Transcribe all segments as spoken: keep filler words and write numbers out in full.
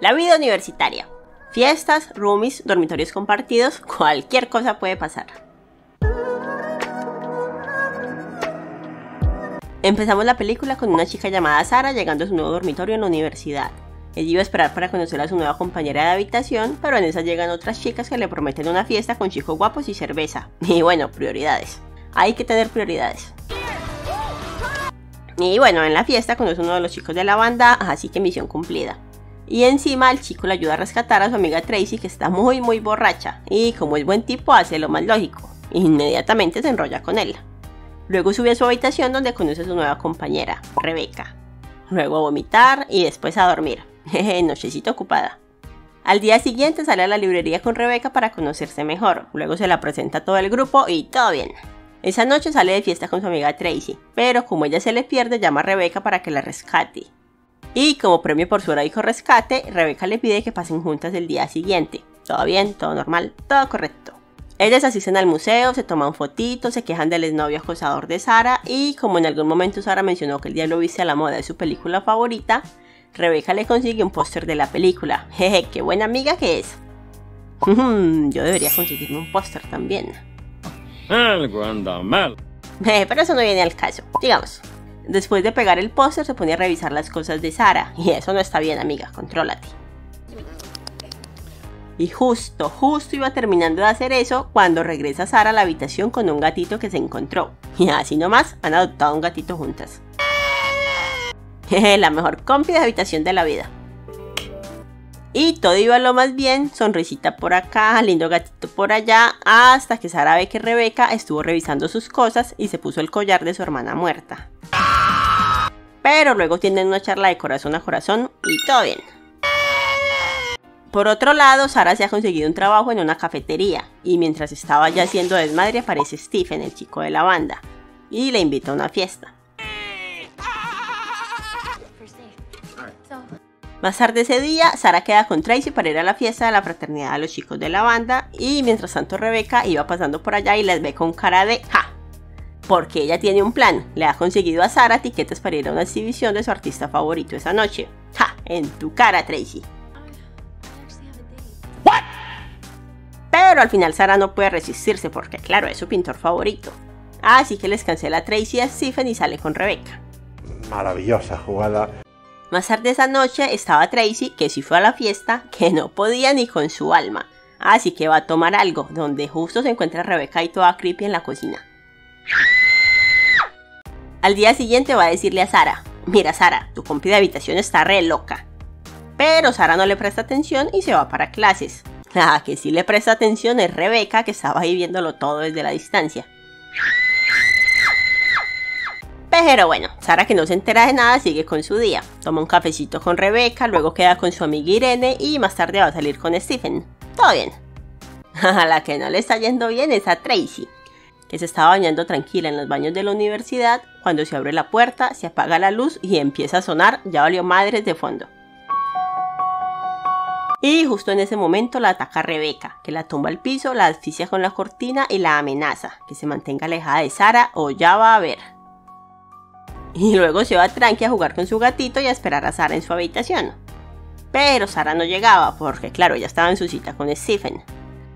La vida universitaria. Fiestas, roomies, dormitorios compartidos, cualquier cosa puede pasar. Empezamos la película con una chica llamada Sara llegando a su nuevo dormitorio en la universidad. Ella iba a esperar para conocer a su nueva compañera de habitación, pero en esa llegan otras chicas que le prometen una fiesta con chicos guapos y cerveza. Y bueno, prioridades. Hay que tener prioridades. Y bueno, en la fiesta conoce a uno de los chicos de la banda, así que misión cumplida. Y encima el chico le ayuda a rescatar a su amiga Tracy, que está muy muy borracha, y como es buen tipo hace lo más lógico, inmediatamente se enrolla con él. Luego sube a su habitación donde conoce a su nueva compañera, Rebecca. Luego a vomitar y después a dormir, jeje, nochecita ocupada. Al día siguiente sale a la librería con Rebecca para conocerse mejor, luego se la presenta a todo el grupo y todo bien. Esa noche sale de fiesta con su amiga Tracy, pero como ella se le pierde llama a Rebecca para que la rescate. Y como premio por su heroico rescate, Rebecca le pide que pasen juntas el día siguiente. Todo bien, todo normal, todo correcto. Ellas asisten al museo, se toman fotitos, se quejan del exnovio acosador de Sara y como en algún momento Sara mencionó que el diablo viste a la moda es su película favorita, Rebecca le consigue un póster de la película. Jeje, qué buena amiga que es. Yo debería conseguirme un póster también. Algo anda mal. Pero eso no viene al caso, digamos. Después de pegar el póster se pone a revisar las cosas de Sara, y eso no está bien, amiga, contrólate. Y justo, justo iba terminando de hacer eso cuando regresa Sara a la habitación con un gatito que se encontró. Y así nomás han adoptado un gatito juntas. La mejor compi de habitación de la vida. Y todo iba lo más bien, sonrisita por acá, lindo gatito por allá, hasta que Sara ve que Rebecca estuvo revisando sus cosas y se puso el collar de su hermana muerta. Pero luego tienen una charla de corazón a corazón y todo bien. Por otro lado, Sara se ha conseguido un trabajo en una cafetería y mientras estaba ya haciendo desmadre aparece Stephen, el chico de la banda, y le invita a una fiesta. Más tarde ese día, Sara queda con Tracy para ir a la fiesta de la fraternidad de los chicos de la banda y mientras tanto Rebecca iba pasando por allá y las ve con cara de ¡ja! Porque ella tiene un plan, le ha conseguido a Sara tiquetes para ir a una exhibición de su artista favorito esa noche. ¡Ja! En tu cara, Tracy. ¿What? Pero al final Sara no puede resistirse porque claro, es su pintor favorito. Así que les cancela a Tracy y a Stephen y sale con Rebecca. Maravillosa jugada. Más tarde esa noche estaba Tracy, que sí fue a la fiesta, que no podía ni con su alma. Así que va a tomar algo, donde justo se encuentra Rebecca y toda creepy en la cocina. Al día siguiente va a decirle a Sara, mira Sara, tu compi de habitación está re loca. Pero Sara no le presta atención y se va para clases. La que sí le presta atención es Rebecca, que estaba ahí viéndolo todo desde la distancia. Pero bueno, Sara que no se entera de nada sigue con su día. Toma un cafecito con Rebecca, luego queda con su amiga Irene y más tarde va a salir con Stephen. Todo bien. A la que no le está yendo bien es a Tracy, que se estaba bañando tranquila en los baños de la universidad, cuando se abre la puerta, se apaga la luz y empieza a sonar, ya valió madres de fondo. Y justo en ese momento la ataca Rebecca, que la tumba al piso, la asfixia con la cortina y la amenaza, que se mantenga alejada de Sara o ya va a ver. Y luego se va tranqui a jugar con su gatito y a esperar a Sara en su habitación. Pero Sara no llegaba, porque claro, ella estaba en su cita con Stephen.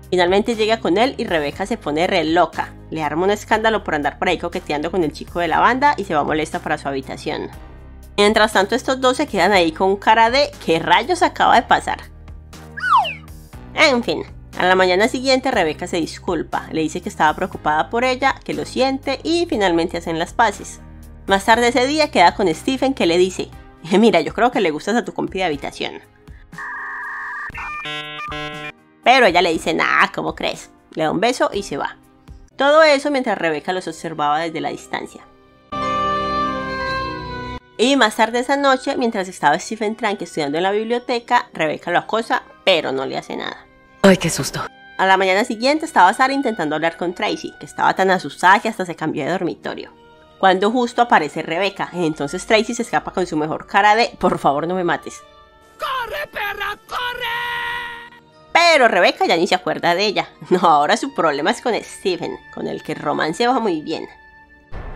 Finalmente llega con él y Rebecca se pone re loca, le arma un escándalo por andar por ahí coqueteando con el chico de la banda y se va molesta para su habitación. Mientras tanto estos dos se quedan ahí con cara de ¿qué rayos acaba de pasar? En fin, a la mañana siguiente Rebecca se disculpa, le dice que estaba preocupada por ella, que lo siente y finalmente hacen las paces. Más tarde ese día queda con Stephen que le dice, mira yo creo que le gustas a tu compi de habitación. Pero ella le dice, nah, ¿cómo crees? Le da un beso y se va. Todo eso mientras Rebecca los observaba desde la distancia. Y más tarde esa noche, mientras estaba Stephen tranqui estudiando en la biblioteca, Rebecca lo acosa, pero no le hace nada. Ay, qué susto. A la mañana siguiente estaba Sara intentando hablar con Tracy, que estaba tan asustada que hasta se cambió de dormitorio. Cuando justo aparece Rebecca, entonces Tracy se escapa con su mejor cara de, por favor no me mates. ¡Corre, perra, corre! Pero Rebecca ya ni se acuerda de ella. No, ahora su problema es con Stephen, con el que romance va muy bien.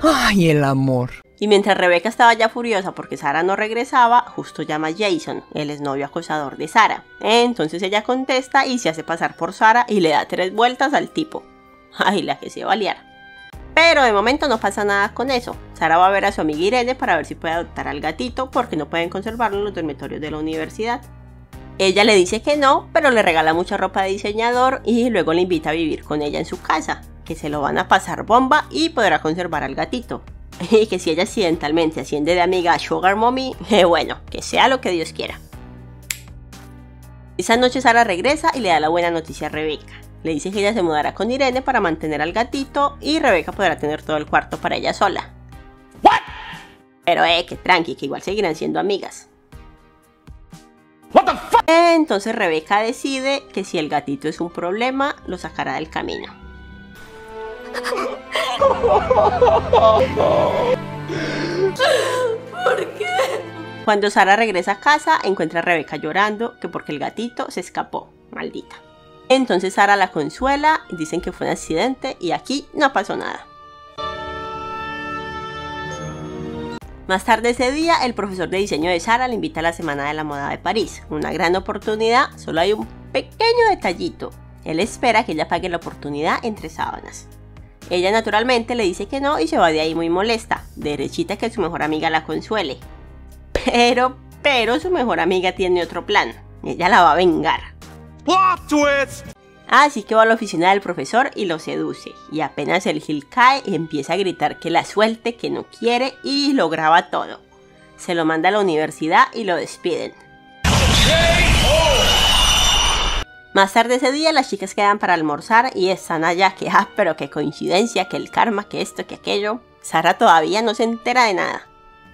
¡Ay, el amor! Y mientras Rebecca estaba ya furiosa porque Sara no regresaba, justo llama a Jason, el exnovio acosador de Sara. Entonces ella contesta y se hace pasar por Sara y le da tres vueltas al tipo. Ay, la que se va a liar. Pero de momento no pasa nada con eso. Sara va a ver a su amiga Irene para ver si puede adoptar al gatito porque no pueden conservarlo en los dormitorios de la universidad. Ella le dice que no, pero le regala mucha ropa de diseñador y luego le invita a vivir con ella en su casa, que se lo van a pasar bomba y podrá conservar al gatito. Y que si ella accidentalmente asciende de amiga a Sugar Mommy, eh, bueno, que sea lo que Dios quiera. Esa noche Sara regresa y le da la buena noticia a Rebecca. Le dice que ella se mudará con Irene para mantener al gatito y Rebecca podrá tener todo el cuarto para ella sola. ¿Qué? Pero eh, que tranqui, que igual seguirán siendo amigas. ¿What the fuck? Entonces Rebecca decide que si el gatito es un problema, lo sacará del camino. ¿Por qué? Cuando Sara regresa a casa, encuentra a Rebecca llorando que porque el gatito se escapó, maldita. Entonces Sara la consuela, dicen que fue un accidente y aquí no pasó nada. Más tarde ese día, el profesor de diseño de Sara le invita a la Semana de la Moda de París. Una gran oportunidad, solo hay un pequeño detallito. Él espera que ella pague la oportunidad entre sábanas. Ella naturalmente le dice que no y se va de ahí muy molesta, derechita que su mejor amiga la consuele. Pero, pero su mejor amiga tiene otro plan. Ella la va a vengar. Plot twist. Así que va a la oficina del profesor y lo seduce. Y apenas el Gil cae, empieza a gritar que la suelte, que no quiere y lo graba todo. Se lo manda a la universidad y lo despiden. Más tarde ese día las chicas quedan para almorzar y están allá que ah, pero qué coincidencia, que el karma, que esto, que aquello. Sara todavía no se entera de nada.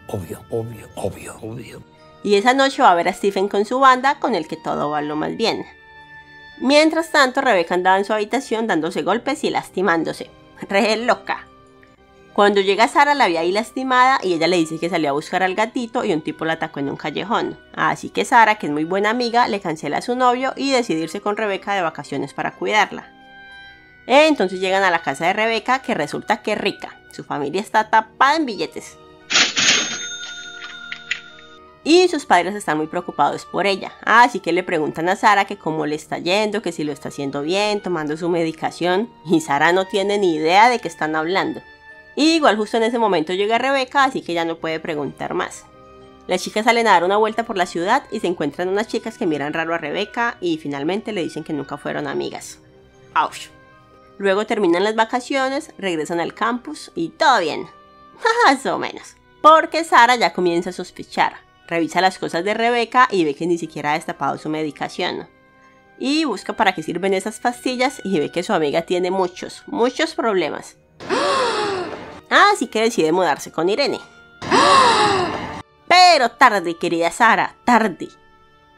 Obvio, obvio, obvio, obvio. Y esa noche va a ver a Stephen con su banda, con el que todo va lo más bien. Mientras tanto, Rebecca andaba en su habitación dándose golpes y lastimándose. Re loca. Cuando llega Sara la ve ahí lastimada y ella le dice que salió a buscar al gatito y un tipo la atacó en un callejón. Así que Sara, que es muy buena amiga, le cancela a su novio y decide irse con Rebecca de vacaciones para cuidarla. Entonces llegan a la casa de Rebecca, que resulta que es rica. Su familia está tapada en billetes. Y sus padres están muy preocupados por ella, así que le preguntan a Sara que cómo le está yendo, que si lo está haciendo bien, tomando su medicación, y Sara no tiene ni idea de qué están hablando. Y igual justo en ese momento llega Rebecca, así que ya no puede preguntar más. Las chicas salen a dar una vuelta por la ciudad y se encuentran unas chicas que miran raro a Rebecca y finalmente le dicen que nunca fueron amigas. ¡Auch! Luego terminan las vacaciones, regresan al campus y todo bien. Más o menos, porque Sara ya comienza a sospechar. Revisa las cosas de Rebecca y ve que ni siquiera ha destapado su medicación. Y busca para qué sirven esas pastillas y ve que su amiga tiene muchos, muchos problemas. Así que decide mudarse con Irene. Pero tarde, querida Sara, tarde.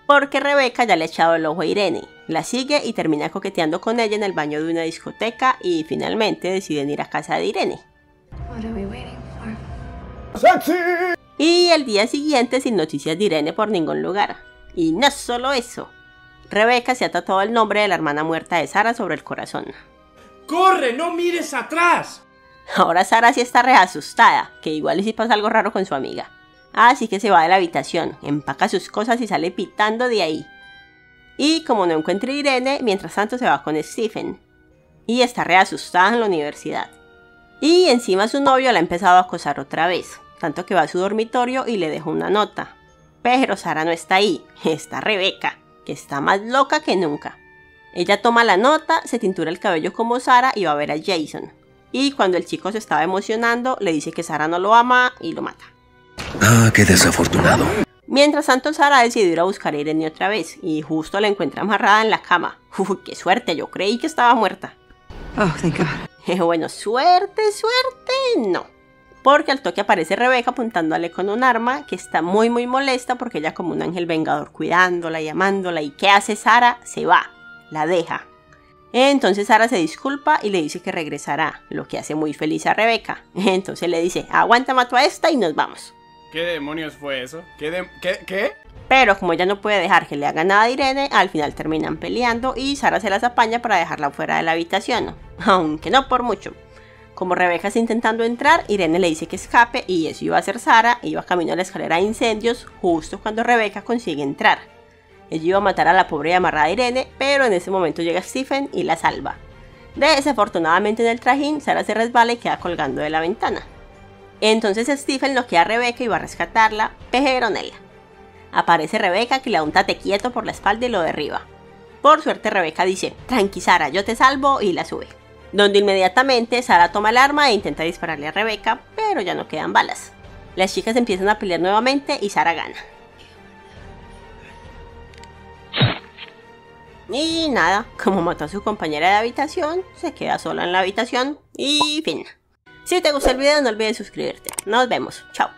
Porque Rebecca ya le ha echado el ojo a Irene. La sigue y termina coqueteando con ella en el baño de una discoteca y finalmente deciden ir a casa de Irene. ¡Sexy! Y el día siguiente sin noticias de Irene por ningún lugar. Y no solo eso. Rebecca se ata todo el nombre de la hermana muerta de Sara sobre el corazón. ¡Corre, no mires atrás! Ahora Sara sí está reasustada, que igual sí pasa algo raro con su amiga. Así que se va de la habitación, empaca sus cosas y sale pitando de ahí. Y como no encuentra a Irene, mientras tanto se va con Stephen. Y está reasustada en la universidad. Y encima su novio la ha empezado a acosar otra vez. Tanto que va a su dormitorio y le deja una nota. Pero Sara no está ahí, está Rebecca, que está más loca que nunca. Ella toma la nota, se tintura el cabello como Sara y va a ver a Jason. Y cuando el chico se estaba emocionando, le dice que Sara no lo ama y lo mata. Ah, qué desafortunado. Mientras tanto, Sara decidió ir a buscar a Irene otra vez y justo la encuentra amarrada en la cama. Uy, qué suerte, yo creí que estaba muerta. Oh, thank God. Bueno, suerte, suerte, no. Porque al toque aparece Rebecca apuntándole con un arma, que está muy muy molesta porque ella como un ángel vengador cuidándola y amándola. ¿Y qué hace Sara? Se va, la deja. Entonces Sara se disculpa y le dice que regresará, lo que hace muy feliz a Rebecca. Entonces le dice, aguanta, mato a esta y nos vamos. ¿Qué demonios fue eso? ¿Qué? De... ¿Qué? ¿Qué? Pero como ella no puede dejar que le haga nada a Irene, al final terminan peleando y Sara se las apaña para dejarla fuera de la habitación, aunque no por mucho. Como Rebecca está intentando entrar, Irene le dice que escape y eso iba a hacer Sara. Iba camino a la escalera de incendios justo cuando Rebecca consigue entrar. Ella iba a matar a la pobre y amarrada Irene, pero en ese momento llega Stephen y la salva. Desafortunadamente en el trajín, Sara se resbala y queda colgando de la ventana. Entonces Stephen noquea a Rebecca y va a rescatarla, pero Nela. Aparece Rebecca que le da un tate quieto por la espalda y lo derriba. Por suerte Rebecca dice, tranqui Sara, yo te salvo, y la sube. Donde inmediatamente Sara toma el arma e intenta dispararle a Rebecca, pero ya no quedan balas. Las chicas empiezan a pelear nuevamente y Sara gana. Y nada, como mató a su compañera de habitación, se queda sola en la habitación y fin. Si te gustó el video no olvides suscribirte. Nos vemos, chao.